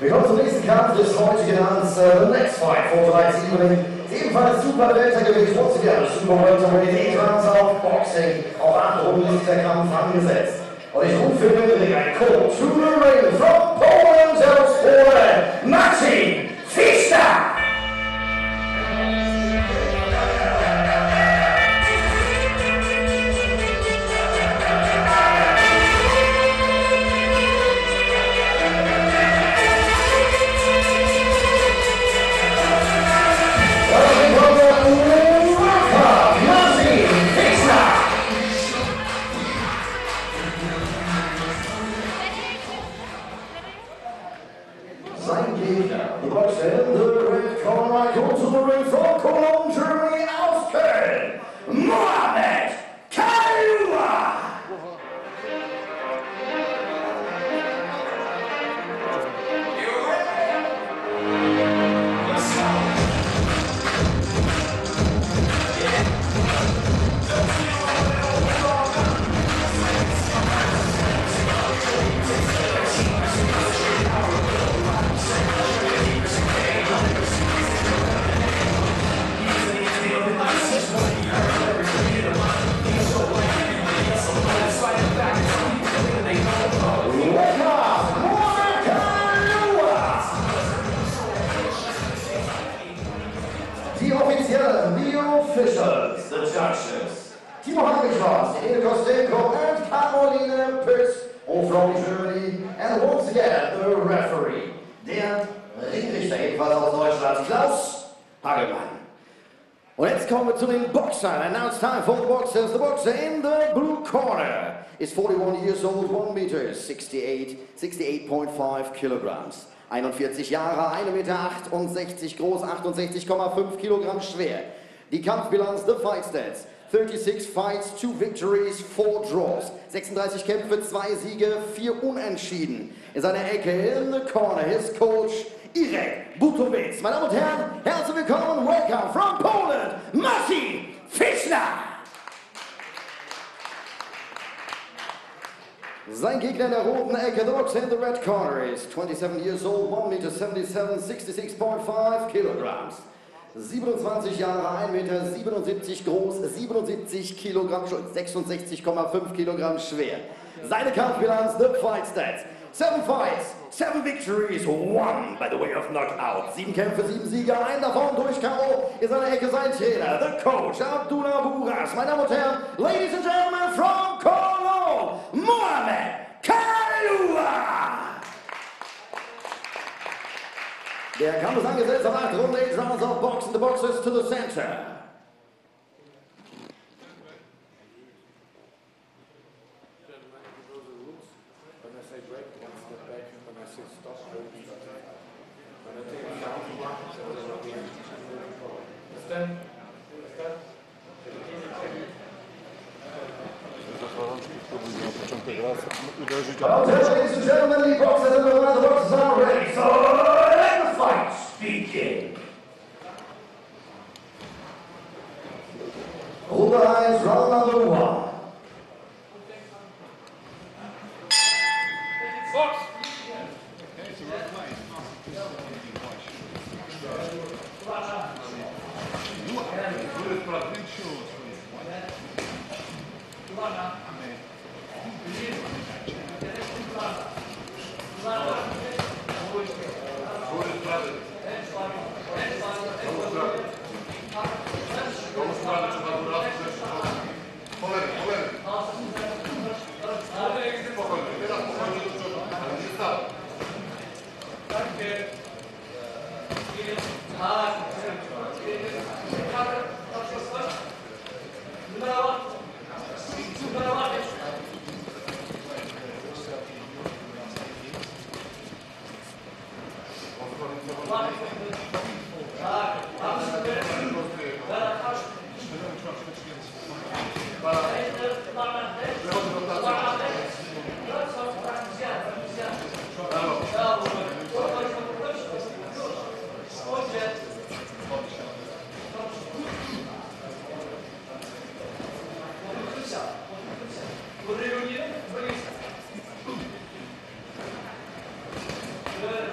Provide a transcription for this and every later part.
Wir kommen zum nächsten Kampf des heutigen Abends. The Next Fight vor tonight's evening. Ebenfalls super Weltergewicht vorzuwerfen. Super Weltergewicht auf Boxing. Auf 8 Runden ist der Kampf angesetzt. Und ich rufe für den Ring ein Code to the ring from Poland aus Polen. Marcin Fischler! And now it's time for the boxers. The boxer in the blue corner is 41 years old, 1 meter, 68.5 kilograms. 41 Jahre, 1,68 Meter groß, 68,5 Kilogramm schwer. Die Kampfbilanz, the fight stats. 36 fights, 2 victories, 4 draws. 36 Kämpfe, 2 Siege, 4 Unentschieden. In seiner Ecke, in the corner, his coach Irek Butovic. Meine Damen und Herren, herzlich willkommen, welcome from Poland, Marcin Fischler! Sein Gegner in der roten Ecke, the boxer in the red corner is 27 years old, 1 meter 77, 66.5 kilograms. 27 Jahre, 1 meter 77 groß, 77 Kilogramm, 66,5 Kilogramm schwer. Seine Kampfbilanz, the fight stats. 7 fights, 7 victories, 1 by the way of knockout. 7 Kämpfe, 7 Sieger, 1 davon durch K.O. In seiner Ecke sein Trainer, the coach Abdullah Buras. Meine Damen und Herren, ladies and gentlemen from Cologne, Mohamed Khaloua. Der Kampf ist angesetzt auf 8 Runden, 8 rounds of boxing. The boxers to the center. Ladies and gentlemen, the boxers and the boxers are ready, so let the fight begin. Hold the eyes, round number 1. Good.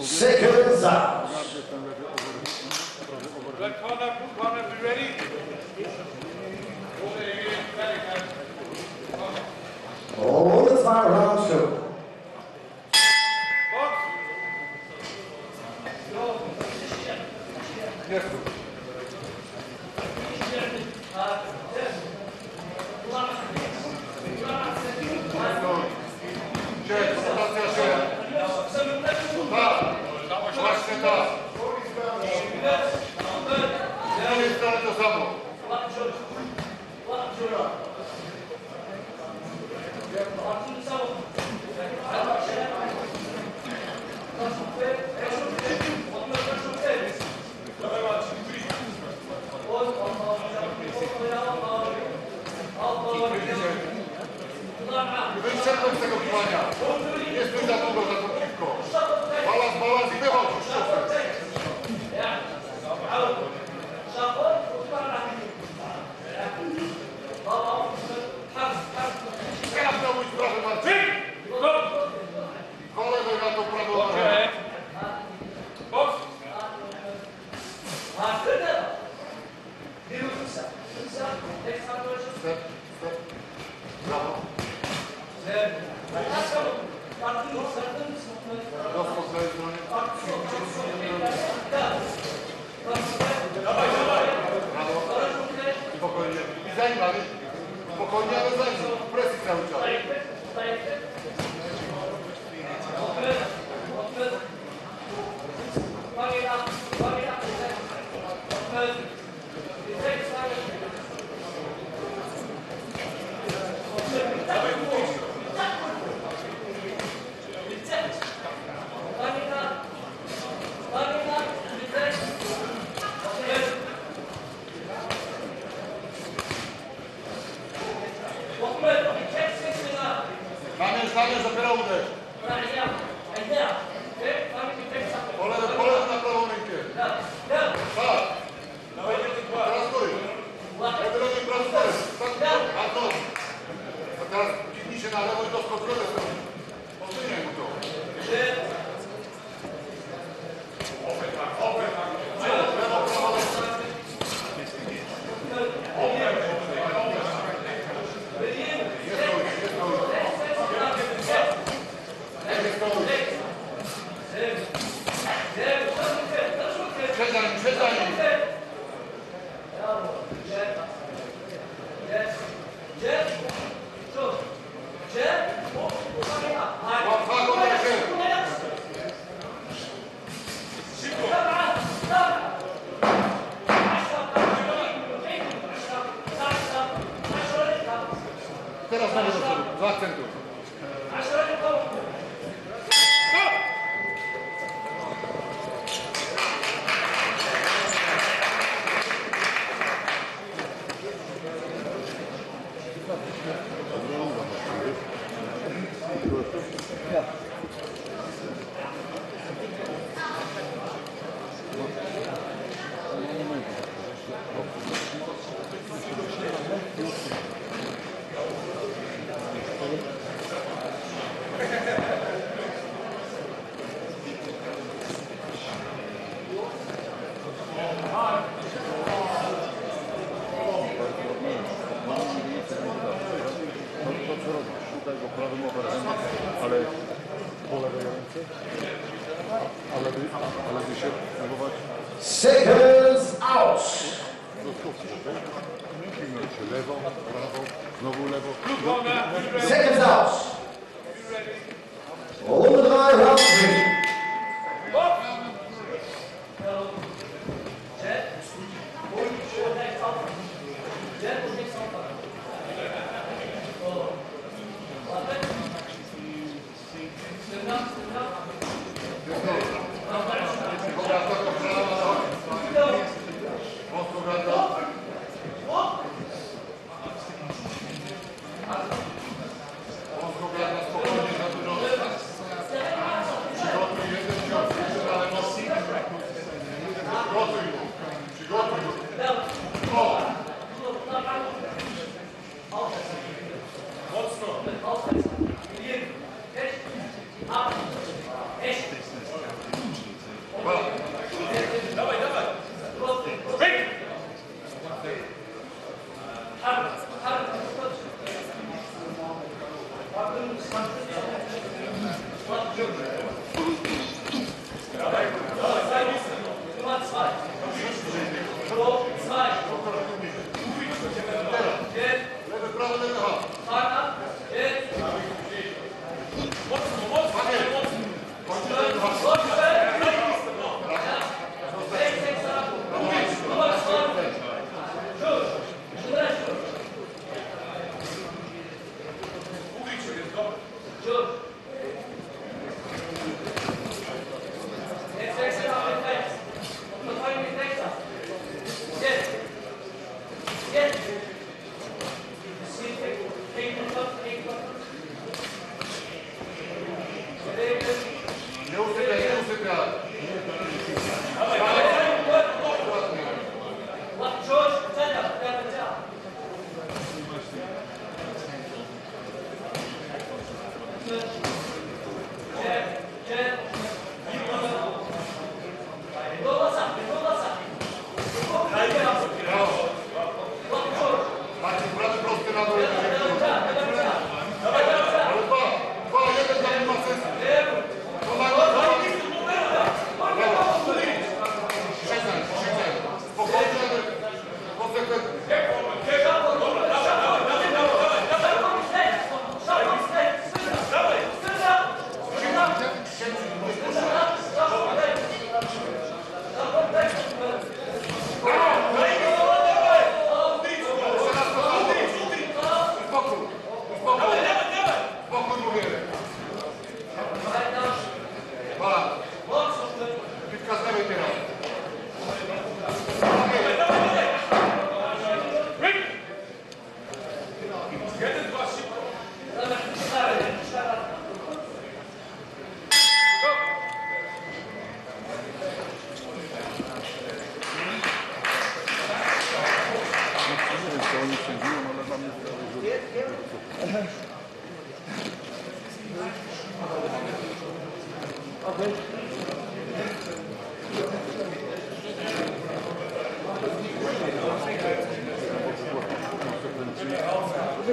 Seconds out. The corner, be ready. Oh, that's my round two.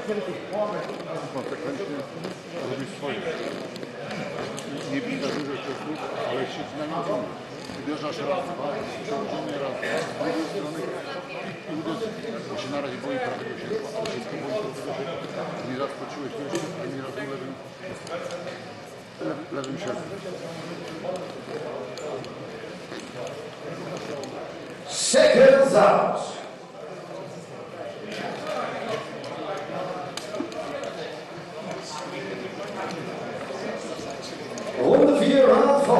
konsekwentnie robi swoje. Nie widać dużych kroków, ale się znajdziemy. Uderzasz raz, dwa, przełożenie raz, z drugiej strony i uderzysz. Bo się na razie boi prawie się wszystko boi się uderzyć. Nieraz poczułeś jeszcze, a nieraz był lewym siadem. Second round. Ronde 4, round 4.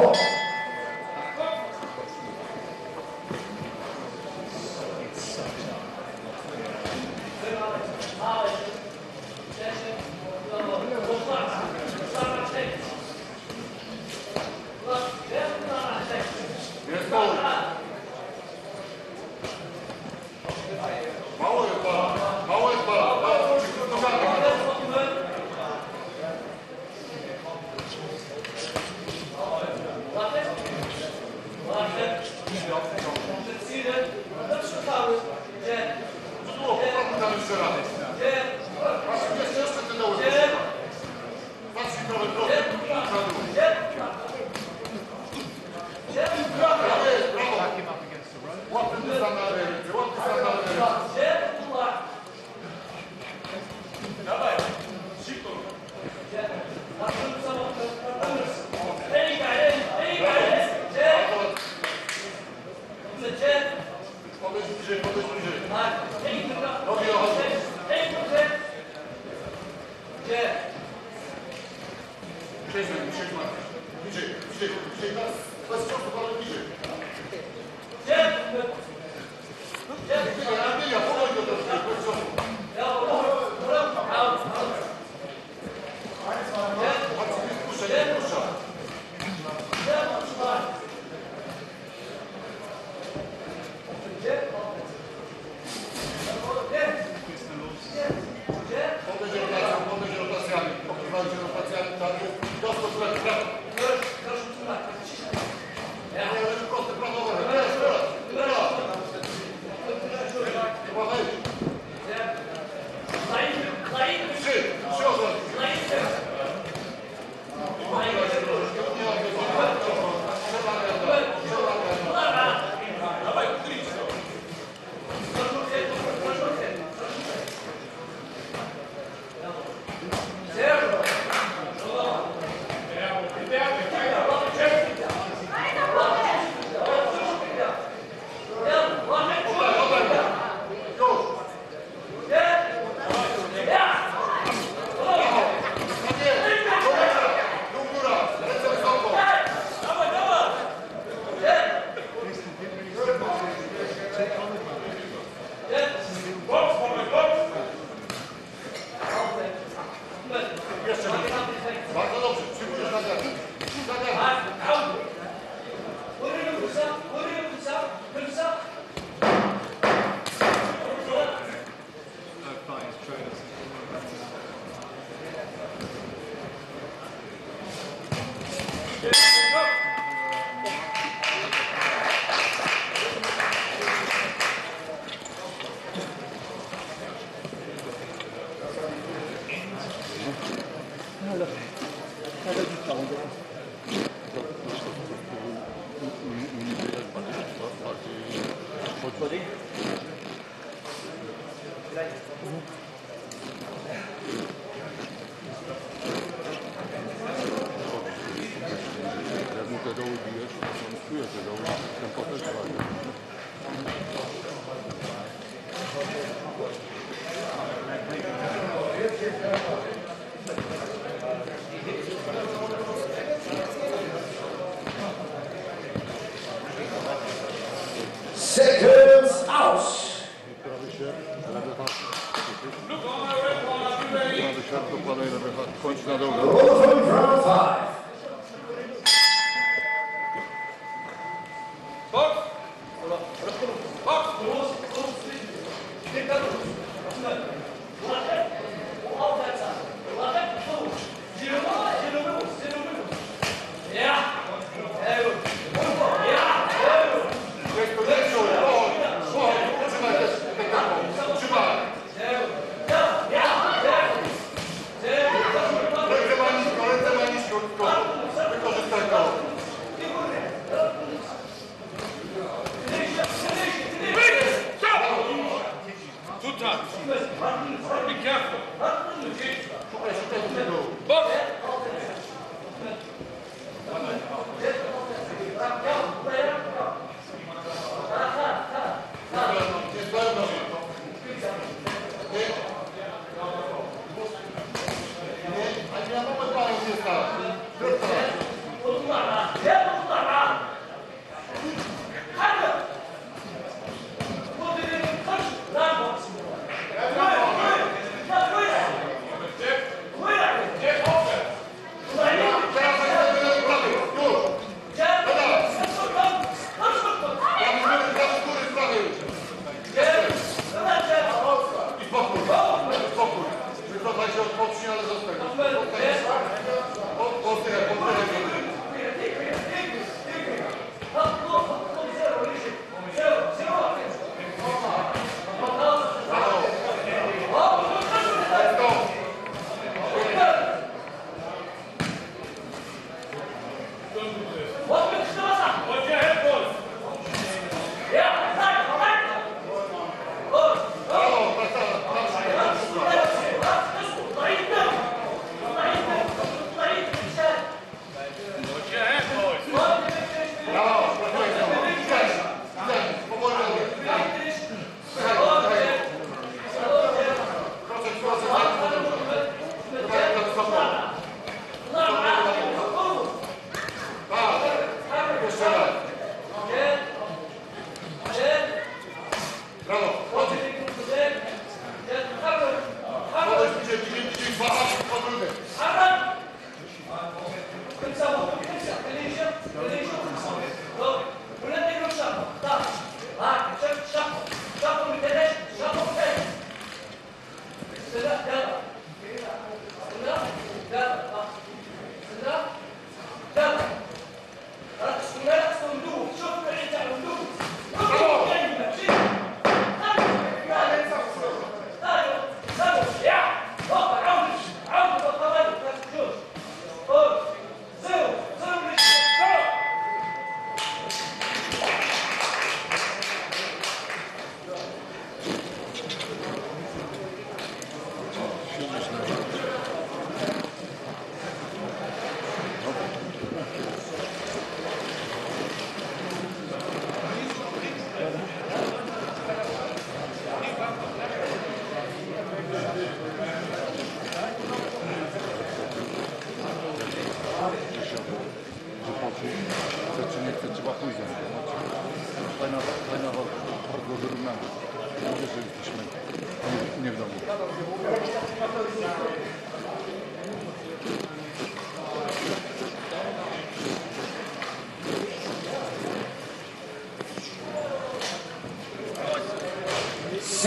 Yeah!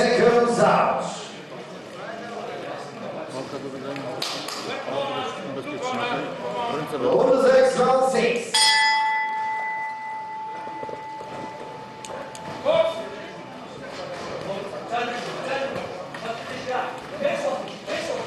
seconds out. Runde 6, round 6. Seconds out.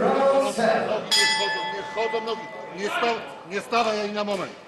round 7. Nie wchodzą nogi. Nie stawaj ani na moment. Yeah.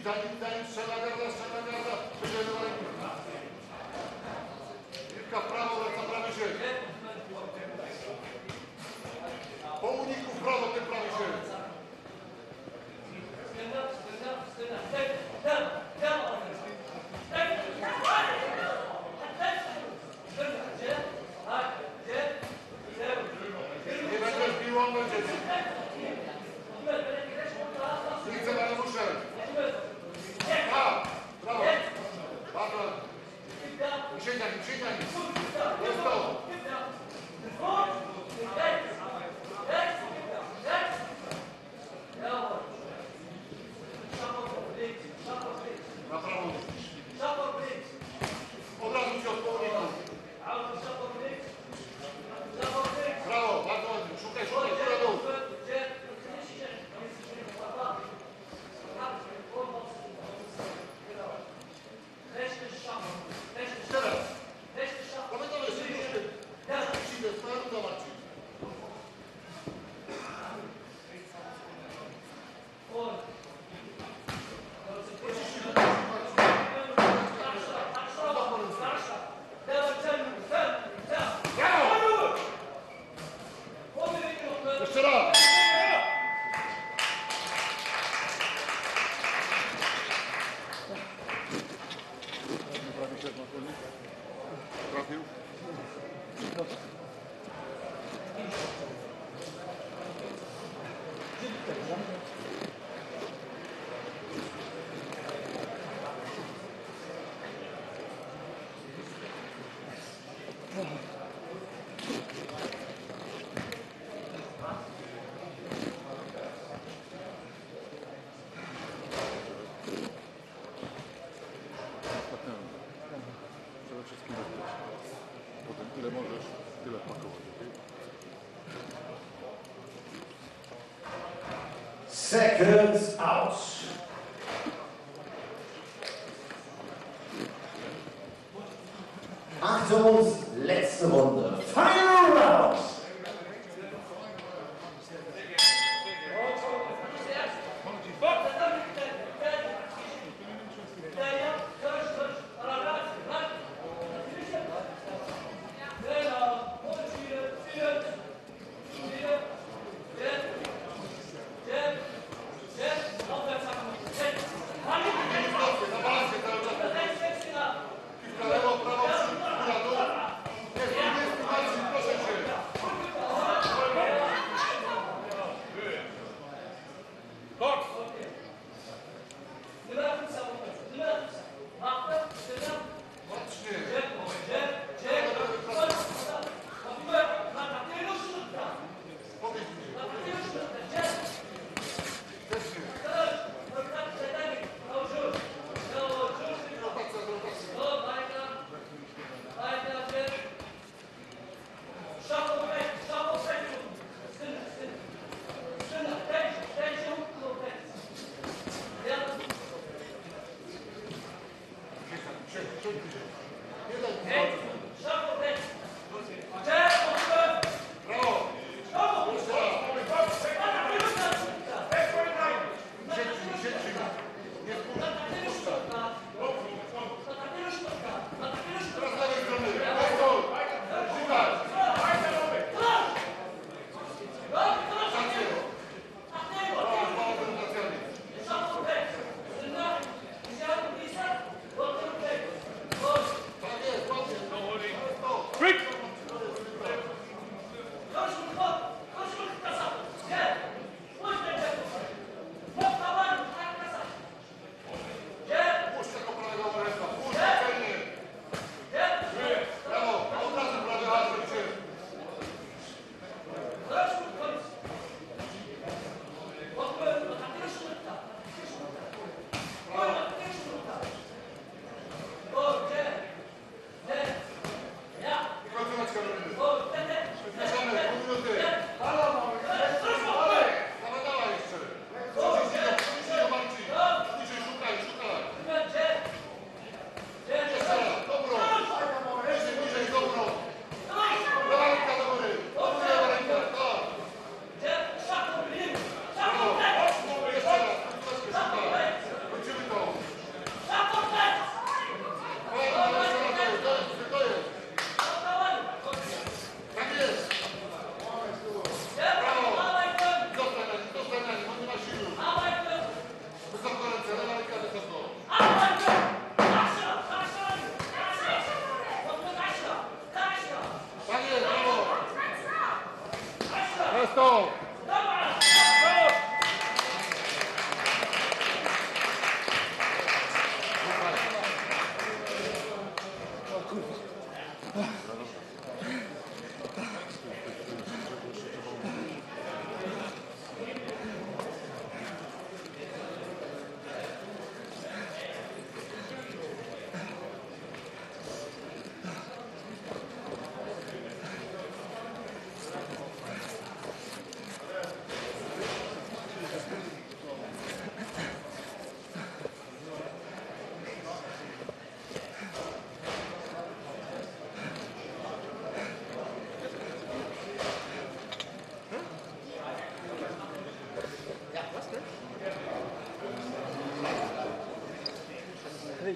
Piłka w prawo, wraca prawy szyb. Po uniku w prawo, ten prawy szyb. Nie będziesz bił, on będzie bił. Widzę, ale muszę. Brawo. Bardzo. Przyjdziemy, przyjdziemy. Jest to. Na prawo. Od razu się odpowiednio. Brawo, bardzo ładnie. Szukaj, szukaj, góra dół. Seconds out. Achtung, letzte Runde. Final round. Prawo, prawo, góra, dół. Jest, jest.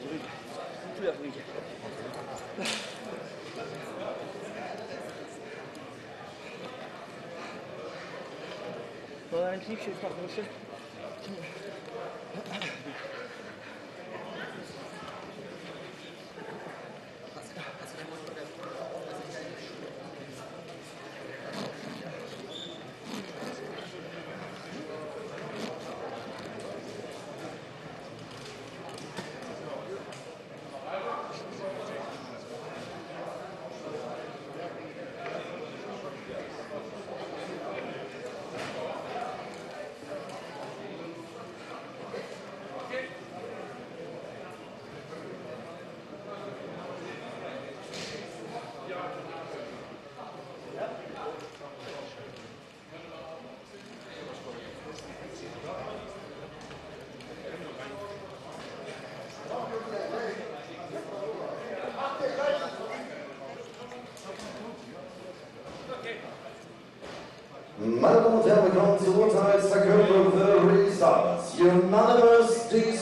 ruhig. Ein Kniefschutz machen musst du. Madam Chair, we come to the results. Unanimous